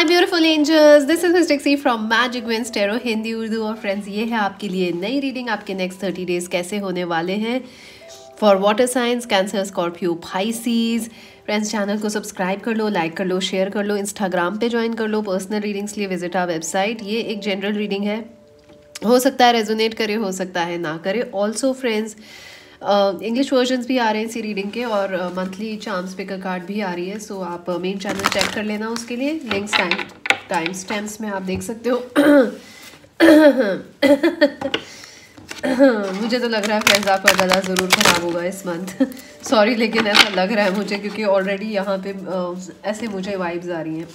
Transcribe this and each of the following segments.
Hi beautiful angels, this is Miss Taxi from magic wands tarot Hindi Urdu. और friends, ये है आपके लिए नई रीडिंग। आपके नेक्स्ट 30 डेज कैसे होने वाले हैं for water signs, Cancer, Scorpio, Pisces. Friends, channel को सब्सक्राइब कर लो, लाइक कर लो, शेयर कर लो, इंस्टाग्राम पे ज्वाइन कर लो। पर्सनल रीडिंग्स लिए विजिट आवर वेबसाइट। ये एक जनरल रीडिंग है, हो सकता है रेजोनेट करे, हो सकता है ना करे। ऑल्सो फ्रेंड्स, इंग्लिश वर्जन्स भी आ रहे हैं इसी रीडिंग के, और मंथली चार्म्स पिकर कार्ड भी आ रही है। सो आप मेन चैनल चेक कर लेना उसके लिए। लिंक्स टाइम स्टैम्प्स में आप देख सकते हो। मुझे तो लग रहा है फ्रेंड्स आपका गला ज़रूर ख़राब होगा इस मंथ। सॉरी, लेकिन ऐसा लग रहा है मुझे, क्योंकि ऑलरेडी यहाँ पे ऐसे मुझे वाइब्स आ रही हैं।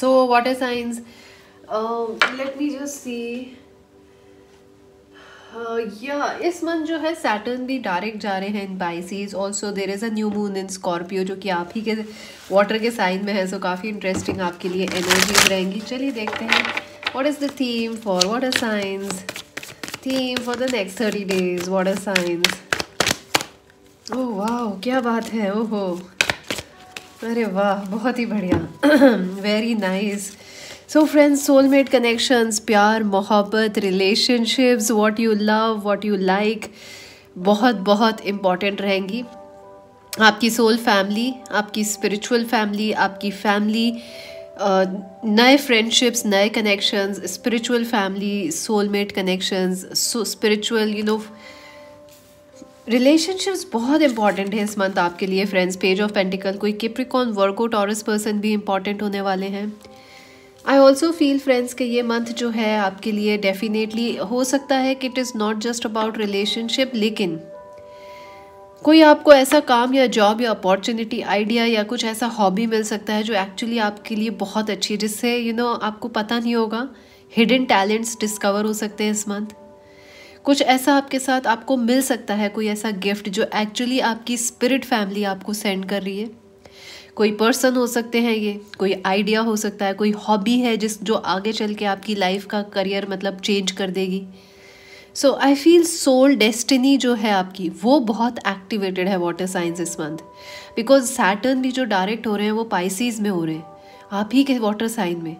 So water signs, let me just see. इस मंथ जो है सैटर्न भी डायरेक्ट जा रहे हैं in Pisces. Also there is a new moon in Scorpio, जो कि आप ही के वाटर के साइन में है। सो काफ़ी इंटरेस्टिंग आपके लिए एनर्जीज रहेंगी। चलिए देखते हैं what is the theme for water signs, theme for the next 30 days water signs. Oh वाह, क्या बात है। ओहो, अरे वाह, बहुत ही बढ़िया, very nice. So friends, soulmate connections, प्यार, मोहब्बत, relationships, what you love, what you like, बहुत बहुत इम्पॉर्टेंट रहेंगी। आपकी सोल फैमिली, आपकी स्पिरिचुअल फैमिली, आपकी फैमिली, नए फ्रेंडशिप्स, नए connections, spiritual family, soulmate connections, spiritual relationships बहुत इंपॉर्टेंट है इस मंथ आपके लिए। फ्रेंड्स, पेज ऑफ पेंटिकल, कोई कैप्रिकॉर्न, वर्को, टॉरस पर्सन भी इंपॉर्टेंट होने वाले हैं। आई ऑल्सो फील फ्रेंड्स कि ये मंथ जो है आपके लिए डेफिनेटली हो सकता है कि it is not just about relationship, लेकिन कोई आपको ऐसा काम या जॉब या अपॉर्चुनिटी, आइडिया या कुछ ऐसा हॉबी मिल सकता है जो एक्चुअली आपके लिए बहुत अच्छी है, जिससे आपको पता नहीं होगा। हिडन टैलेंट्स डिस्कवर हो सकते हैं इस मंथ। कुछ ऐसा आपके साथ आपको मिल सकता है, कोई ऐसा गिफ्ट जो एक्चुअली आपकी स्पिरिट फैमिली आपको सेंड कर रही है। कोई पर्सन हो सकते हैं ये, कोई आइडिया हो सकता है, कोई हॉबी है जो आगे चल के आपकी लाइफ का करियर चेंज कर देगी। So I feel soul destiny जो है आपकी, वो बहुत एक्टिवेटेड है वाटर साइंस इस मंथ, बिकॉज सैटर्न भी जो डायरेक्ट हो रहे हैं वो पाइसीज में हो रहे हैं, आप ही के वाटर साइन में।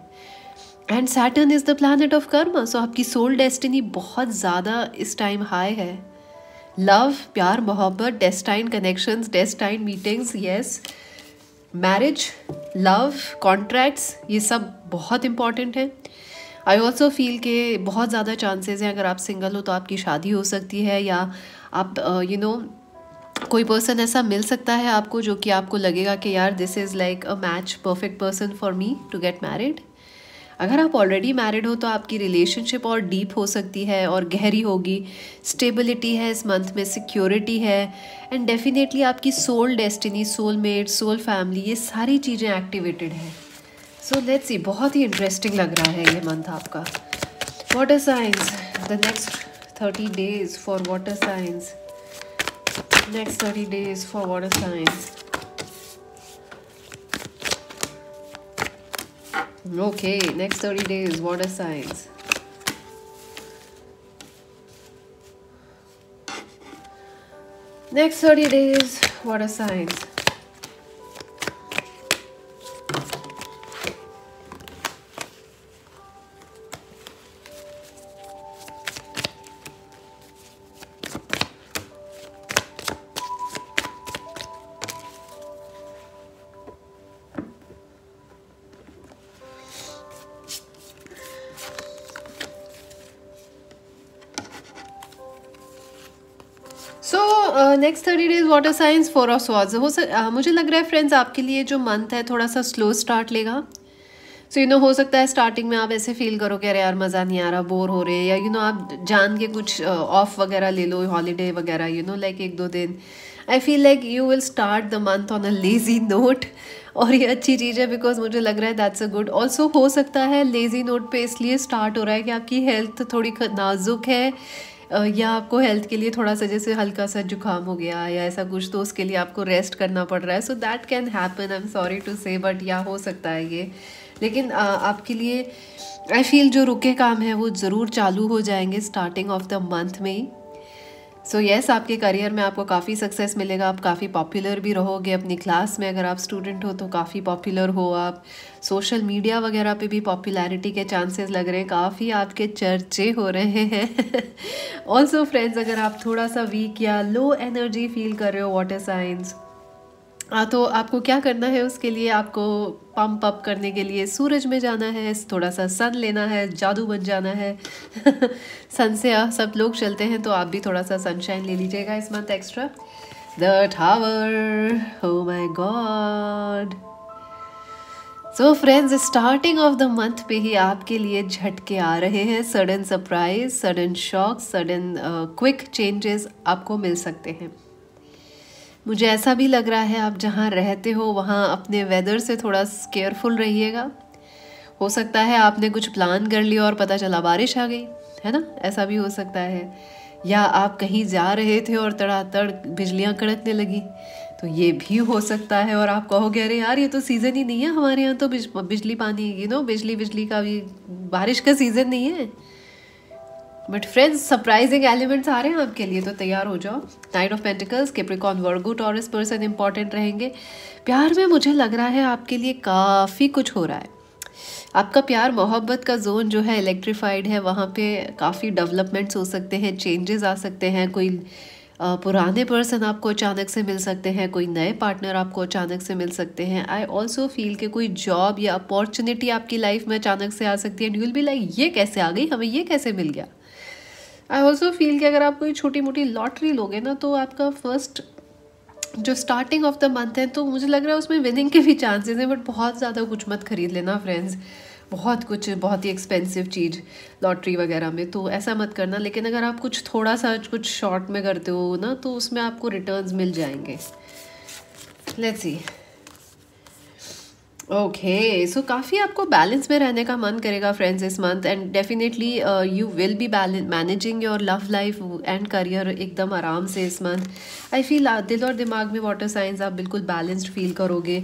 And Saturn is the planet of Karma. So आपकी सोल डेस्टिनी बहुत ज़्यादा इस टाइम हाई है। लव, प्यार, मोहब्बत, destined connections, destined meetings, yes, marriage, love, contracts, ये सब बहुत इम्पॉर्टेंट है। आई ऑल्सो फील के बहुत ज़्यादा चांसेस हैं, अगर आप सिंगल हो तो आपकी शादी हो सकती है, या आप कोई पर्सन ऐसा मिल सकता है आपको जो कि आपको लगेगा कि यार this is like a match, perfect person for me to get married. अगर आप ऑलरेडी मैरिड हो तो आपकी रिलेशनशिप और डीप हो सकती है और गहरी होगी। स्टेबिलिटी है इस मंथ में, सिक्योरिटी है, एंड डेफिनेटली आपकी soul destiny, soulmate, soul family, ये सारी चीज़ें एक्टिवेटेड हैं। सो लेट्स सी, बहुत ही इंटरेस्टिंग लग रहा है ये मंथ आपका। Water signs, the next 30 days for water signs, next 30 days for water signs. Okay, next 30 days, water signs. Next 30 days, water signs. Next 30 days water signs, four of swords. मुझे लग रहा है friends आपके लिए जो month है थोड़ा सा स्लो स्टार्ट लेगा। सो हो सकता है स्टार्टिंग में आप ऐसे फील करो कि अरे यार मज़ा नहीं आ रहा, बोर हो रहे हैं, या आप जान के कुछ ऑफ वगैरह ले लो, हॉलीडे वगैरह, लाइक 1-2 दिन। I feel like you will start the month on a lazy note, और ये अच्छी चीज़ है बिकॉज मुझे लग रहा है दैट्स अ गुड। ऑल्सो हो सकता है लेज़ी नोट पर इसलिए स्टार्ट हो रहा है कि आपकी हेल्थ थोड़ी नाजुक है, या आपको हेल्थ के लिए थोड़ा सा जैसे हल्का सा जुकाम हो गया या ऐसा कुछ, तो उसके लिए आपको रेस्ट करना पड़ रहा है। So that can happen, I am sorry to say, but या हो सकता है ये, लेकिन आपके लिए आई फील जो रुके काम है वो ज़रूर चालू हो जाएंगे स्टार्टिंग ऑफ द मंथ में ही। सो यस, आपके करियर में आपको काफ़ी सक्सेस मिलेगा। आप काफ़ी पॉपुलर भी रहोगे अपनी क्लास में। अगर आप स्टूडेंट हो तो काफ़ी पॉपुलर हो आप। सोशल मीडिया वगैरह पे भी पॉपुलैरिटी के चांसेस लग रहे हैं, काफ़ी आपके चर्चे हो रहे हैं। ऑल्सो फ्रेंड्स, अगर आप थोड़ा सा वीक या लो एनर्जी फील कर रहे हो वाटर साइंस, तो आपको क्या करना है उसके लिए, आपको पम्प अप करने के लिए सूरज में जाना है, थोड़ा सा सन लेना है, जादू बन जाना है। सन से सब लोग चलते हैं, तो आप भी थोड़ा सा सनशाइन ले लीजिएगा इस month extra. The tower, oh my god. So friends, starting of the month पे ही आपके लिए झटके आ रहे हैं। Sudden surprise, sudden shock, sudden quick changes आपको मिल सकते हैं। मुझे ऐसा भी लग रहा है आप जहाँ रहते हो वहाँ अपने वेदर से थोड़ा केयरफुल रहिएगा। हो सकता है आपने कुछ प्लान कर लिया और पता चला बारिश आ गई, है ना, ऐसा भी हो सकता है। या आप कहीं जा रहे थे और तड़ातड़ बिजलियाँ कड़कने लगी, तो ये भी हो सकता है। और आप कहोगे अरे यार ये तो सीज़न ही नहीं है हमारे यहाँ, तो बिजली पानी बिजली का भी बारिश का सीज़न नहीं है। बट फ्रेंड्स, सरप्राइजिंग एलिमेंट्स आ रहे हैं आपके लिए, तो तैयार हो जाओ। Knight of pentacles, Capricorn, Virgo, Taurus person important रहेंगे। प्यार में मुझे लग रहा है आपके लिए काफ़ी कुछ हो रहा है। आपका प्यार मोहब्बत का जोन जो है इलेक्ट्रीफाइड है, वहाँ पे काफ़ी डेवलपमेंट्स हो सकते हैं, चेंजेस आ सकते हैं। कोई पुराने पर्सन आपको अचानक से मिल सकते हैं, कोई नए पार्टनर आपको अचानक से मिल सकते हैं। आई ऑल्सो फील कि कोई जॉब या अपॉर्चुनिटी आपकी लाइफ में अचानक से आ सकती है। And you will be like ये कैसे आ गई, हमें ये कैसे मिल गया। आई ऑल्सो फील कि अगर आप कोई छोटी मोटी लॉटरी लोगे ना, तो आपका फर्स्ट जो स्टार्टिंग ऑफ द मंथ है, तो मुझे लग रहा है उसमें विनिंग के भी चांसेस हैं। बट बहुत ज़्यादा कुछ मत खरीद लेना फ्रेंड्स, बहुत ही एक्सपेंसिव चीज़ लॉटरी वगैरह में, तो ऐसा मत करना। लेकिन अगर आप कुछ थोड़ा सा कुछ शॉर्ट में करते हो ना, तो उसमें आपको रिटर्न्स मिल जाएंगे। Let's see. ओके, सो काफ़ी आपको बैलेंस में रहने का मन करेगा फ्रेंड्स इस month. And definitely you will be managing your love life and career एकदम आराम से इस मंथ। आई फील दिल और दिमाग में वाटर साइंस आप बिल्कुल बैलेंस्ड फील करोगे।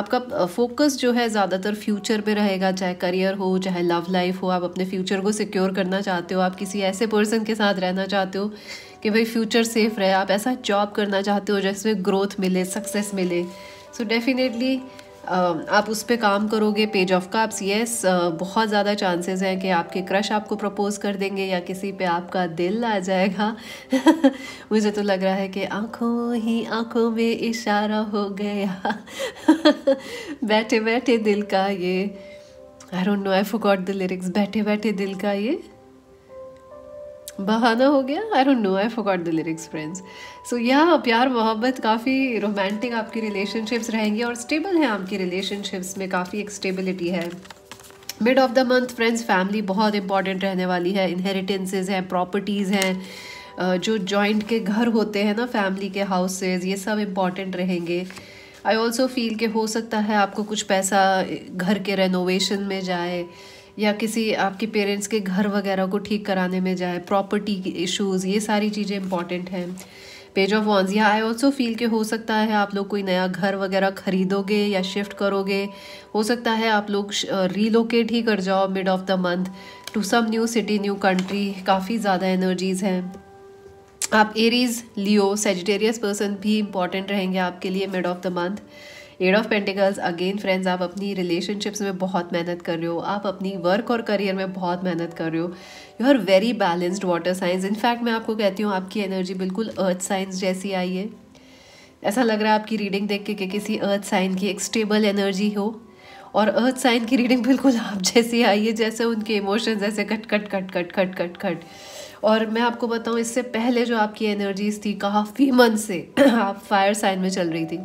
आपका फोकस जो है ज़्यादातर फ्यूचर पे रहेगा, चाहे करियर हो चाहे लव लाइफ हो। आप अपने फ्यूचर को सिक्योर करना चाहते हो, आप किसी ऐसे पर्सन के साथ रहना चाहते हो कि भाई फ्यूचर सेफ रहे, आप ऐसा जॉब करना चाहते हो जिसमें ग्रोथ मिले, सक्सेस मिले। सो डेफिनेटली आप उस पर काम करोगे। पेज ऑफ कप्स, यस, बहुत ज़्यादा चांसेस हैं कि आपके क्रश आपको प्रपोज कर देंगे या किसी पे आपका दिल आ जाएगा। मुझे तो लग रहा है कि आँखों ही आँखों में इशारा हो गया, बैठे बैठे दिल का ये, I don't know, I forgot the lyrics, बैठे बैठे दिल का ये बहाना हो गया, I don't know, I forgot the lyrics friends. So या प्यार मोहब्बत काफ़ी रोमांटिक आपकी रिलेशनशिप्स रहेंगी और स्टेबल हैं आपकी रिलेशनशिप्स में, काफ़ी एक स्टेबिलिटी है। Mid of the month friends, family बहुत इंपॉर्टेंट रहने वाली है। इनहेरिटेंसेज हैं, प्रॉपर्टीज़ हैं, जो जॉइंट के घर होते हैं ना, फैमिली के हाउसेज, ये सब इम्पॉर्टेंट रहेंगे। आई ऑल्सो फील कि हो सकता है आपको कुछ पैसा घर के रेनोवेशन में जाए या किसी आपके पेरेंट्स के घर वगैरह को ठीक कराने में जाए। प्रॉपर्टी इश्यूज़, ये सारी चीज़ें इंपॉर्टेंट हैं। पेज ऑफ वॉन्स, या आई ऑल्सो फील कि हो सकता है आप लोग कोई नया घर वगैरह खरीदोगे या शिफ्ट करोगे। हो सकता है आप लोग रीलोकेट ही कर जाओ mid of the month to some new city, new country. काफ़ी ज़्यादा एनर्जीज़ हैं। आप एरीज, लियो, सैजिटेरियस पर्सन भी इंपॉर्टेंट रहेंगे आपके लिए mid of the month. Eight of pentacles, again friends, आप अपनी रिलेशनशिप्स में बहुत मेहनत कर रहे हो, आप अपनी वर्क और करियर में बहुत मेहनत कर रहे हो। You are very balanced water signs. In fact मैं आपको कहती हूँ आपकी एनर्जी बिल्कुल अर्थ साइंस जैसी आई है। ऐसा लग रहा है आपकी रीडिंग देख के कि किसी अर्थ साइन की एक स्टेबल एनर्जी हो, और अर्थ साइन की रीडिंग बिल्कुल आप जैसी आई है, जैसे उनके इमोशंस ऐसे cut cut cut cut cut cut cut. और मैं आपको बताऊँ, इससे पहले जो आपकी एनर्जीज थी काफ़ी मन से आप फायर साइन में चल रही थी।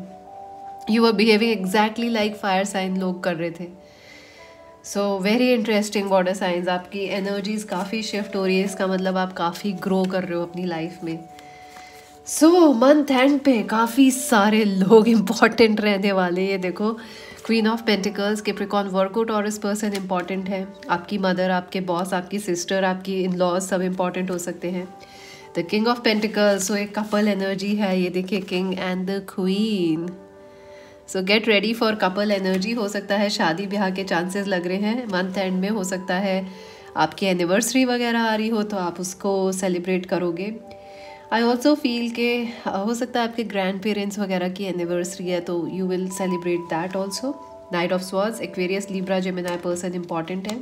You are behaving exactly like fire sign लोग कर रहे थे। So very interesting water signs, आपकी एनर्जीज काफ़ी शिफ्ट हो रही है, इसका मतलब आप काफ़ी ग्रो कर रहे हो अपनी लाइफ में। सो मंथ एंड पे काफ़ी सारे लोग इम्पॉर्टेंट रहने वाले हैं। ये देखो, queen of pentacles, Capricorn, Virgo, Taurus person important है। आपकी मदर, आपके बॉस, आपकी सिस्टर, आपकी इन लॉज, सब इम्पॉर्टेंट हो सकते हैं। The king of pentacles, so एक कपल एनर्जी है, ये देखिए, king and the queen. So get ready for couple energy. हो सकता है शादी ब्याह के चांसेस लग रहे हैं मंथ एंड में। हो सकता है आपकी एनिवर्सरी वगैरह आ रही हो, तो आप उसको सेलिब्रेट करोगे। आई ऑल्सो फील के हो सकता है आपके ग्रैंड पेरेंट्स वगैरह की एनिवर्सरी है, तो you will celebrate that also. Knight of swords, Aquarius, Libra, Gemini person important है।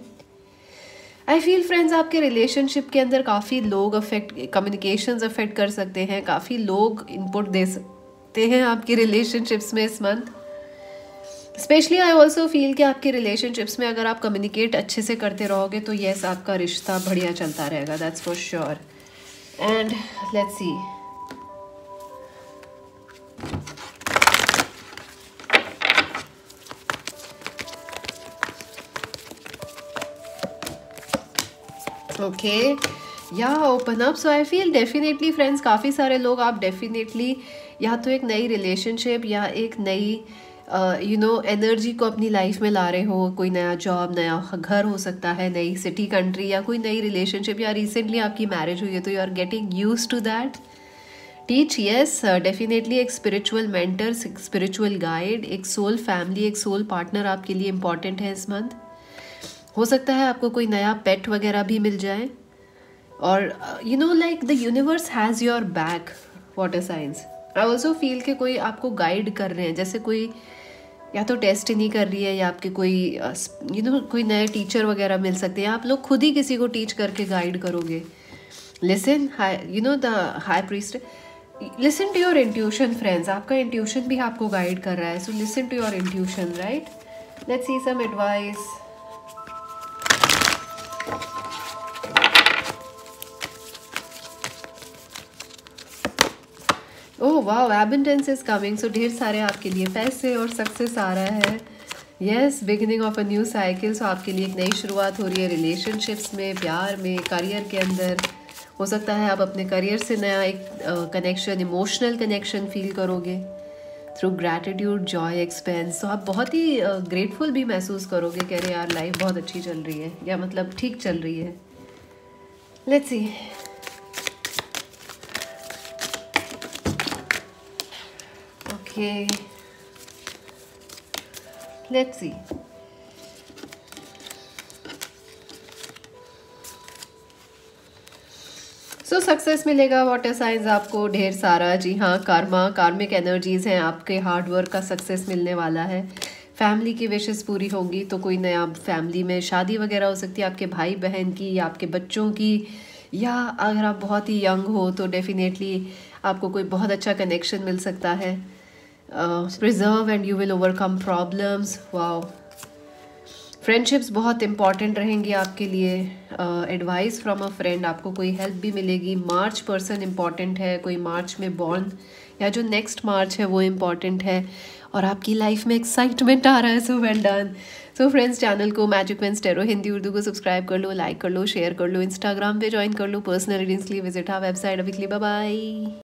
आई फील फ्रेंड्स आपके रिलेशनशिप के अंदर काफ़ी लोग अफेक्ट, कम्युनिकेशंस अफेक्ट कर सकते हैं, काफ़ी लोग इनपुट दे सकते हैं आपकी रिलेशनशिप्स में इस month specially. I also feel कि आपके रिलेशनशिप्स में अगर आप कम्युनिकेट अच्छे से करते रहोगे तो येस आपका रिश्ता बढ़िया चलता रहेगा, that's for sure. And let's see okay या open up. So I feel definitely friends काफ़ी सारे लोग आप डेफिनेटली या तो एक नई रिलेशनशिप या एक नई यू नो एनर्जी को अपनी लाइफ में ला रहे हो। कोई नया जॉब, नया घर हो सकता है, नई सिटी, कंट्री या कोई नई रिलेशनशिप, या रिसेंटली आपकी मैरिज हुई है तो you are getting used to that. Teach, yes definitely एक स्पिरिचुअल मेंटर, स्पिरिचुअल गाइड, एक सोल फैमिली, एक सोल पार्टनर आपके लिए इम्पॉर्टेंट है इस मंथ। हो सकता है आपको कोई नया पेट वगैरह भी मिल जाए और you know like the universe has your back, water signs. I also feel कि कोई आपको गाइड कर रहे हैं, जैसे कोई या तो डेस्टिनी कर रही है या आपके कोई यू नो कोई नए टीचर वगैरह मिल सकते हैं, आप लोग खुद ही किसी को टीच करके गाइड करोगे। Listen you know the high priest, listen to your intuition friends, आपका इंट्यूशन भी आपको गाइड कर रहा है, so listen to your intuition, right. Let's see some advice. Oh wow, abundance is coming, so ढेर सारे आपके लिए पैसे और सक्सेस आ रहा है। Yes, beginning of a new cycle, so आपके लिए एक नई शुरुआत हो रही है रिलेशनशिप्स में, प्यार में, करियर के अंदर। हो सकता है आप अपने करियर से नया एक कनेक्शन, इमोशनल कनेक्शन फील करोगे थ्रू ग्रैटिट्यूड, जॉय, एक्सपेंस। तो आप बहुत ही ग्रेटफुल भी महसूस करोगे, कह रहे यार लाइफ बहुत अच्छी चल रही है या मतलब ठीक चल रही है। Let's see. Okay, let's see. So success मिलेगा वाटर साइंस आपको ढेर सारा। जी हाँ, कर्मा, कार्मिक एनर्जीज हैं, आपके हार्ड वर्क का सक्सेस मिलने वाला है। फैमिली की विशेस पूरी होंगी, तो कोई नया फैमिली में शादी वगैरह हो सकती है आपके भाई बहन की या आपके बच्चों की, या अगर आप बहुत ही यंग हो तो डेफिनेटली आपको कोई बहुत अच्छा कनेक्शन मिल सकता है। Preserve and you will overcome problems. Wow, friendships बहुत इम्पॉर्टेंट रहेंगी आपके लिए। एडवाइस फ्रॉम अ फ्रेंड, आपको कोई हेल्प भी मिलेगी। मार्च पर्सन इम्पॉर्टेंट है, कोई मार्च में बॉर्न या जो नेक्स्ट मार्च है वो इम्पॉर्टेंट है, और आपकी लाइफ में एक्साइटमेंट आ रहा है, so well done. So friends, channel को magic wands tarot Hindi Urdu को सब्सक्राइब कर लो, लाइक कर लो, शेयर कर लो, इंस्टाग्राम पे ज्वाइन कर लो, पर्सनल रीडिंग्स के लिए विजिट आवर वेबसाइट। अभी के लिए बाय बाय।